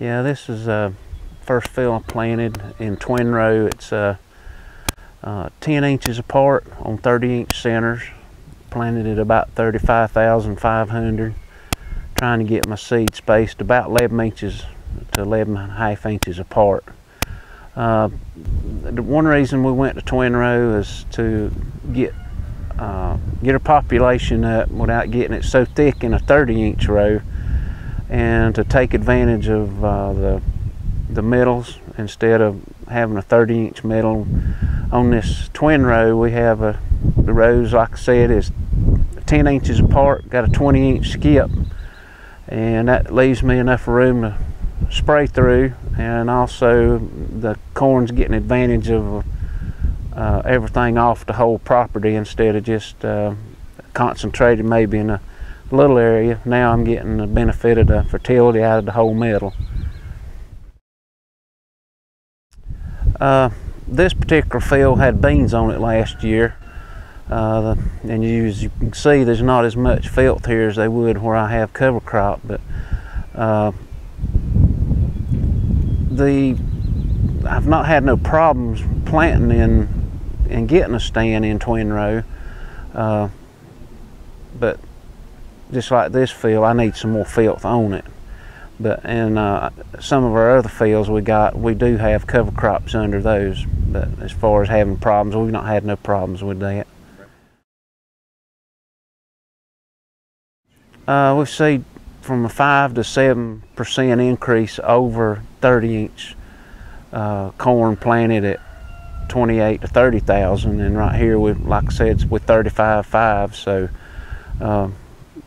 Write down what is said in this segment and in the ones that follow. Yeah, this is first field I planted in twin row. It's 10 inches apart on 30-inch centers. Planted at about 35,500. Trying to get my seed spaced about 11 inches to 11.5 inches apart. The one reason we went to twin row is to get a population up without getting it so thick in a 30-inch row, and to take advantage of the middles instead of having a 30-inch middle. On this twin row, we have the rows, like I said, is 10 inches apart, got a 20-inch skip, and that leaves me enough room to spray through, and also the corn's getting advantage of everything off the whole property instead of just concentrated maybe in a little area. Now I'm getting the benefit of the fertility out of the whole middle. This particular field had beans on it last year, and as you can see, there's not as much filth here as they would where I have cover crop, but I've not had no problems planting in and getting a stand in twin row, but just like this field, I need some more filth on it. But in some of our other fields we do have cover crops under those, but as far as having problems, we've not had no problems with that. We see from a 5 to 7% increase over 30-inch corn planted at 28 to 30,000, and right here, we, like I said, we're 35,500, so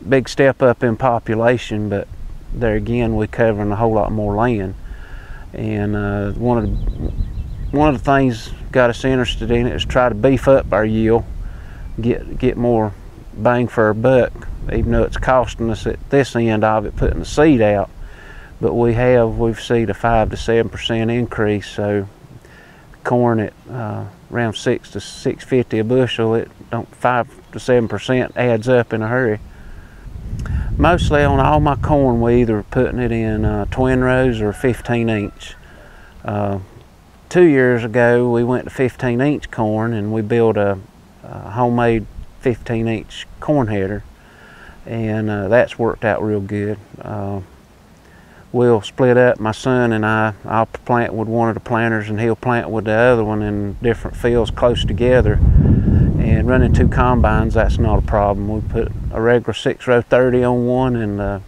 big step up in population, but there again, we're covering a whole lot more land. And one of the things got us interested in it is try to beef up our yield, get more bang for our buck, even though it's costing us at this end of it putting the seed out. But we've seen a 5 to 7% increase, so corn at around $6 to $6.50 a bushel, 5 to 7% adds up in a hurry. Mostly on all my corn, we either putting it in twin rows or 15-inch. 2 years ago, we went to 15-inch corn, and we built a homemade 15-inch corn header, and that's worked out real good. We'll split up, my son and I. I'll plant with one of the planters and he'll plant with the other one in different fields close together. And running two combines, that's not a problem. We put a regular 6 row 30 on one and a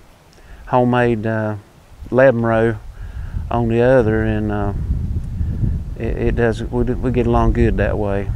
homemade 11 row on the other, and it does. We get along good that way.